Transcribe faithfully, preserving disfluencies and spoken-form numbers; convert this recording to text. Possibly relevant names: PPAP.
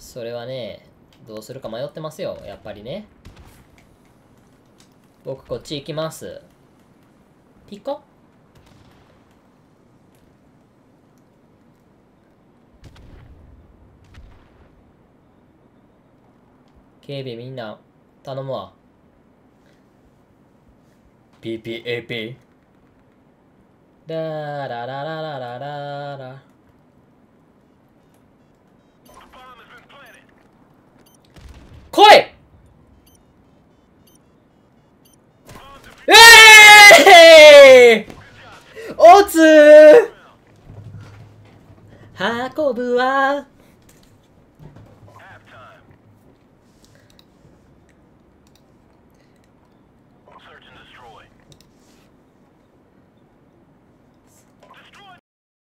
それはね、どうするか迷ってますよ、やっぱりね。僕こっち行きます。ピコ？警備みんな頼むわ。ピーピーエーピー。 ラーラララララララ。来い！えぇー！おつー運ぶわー。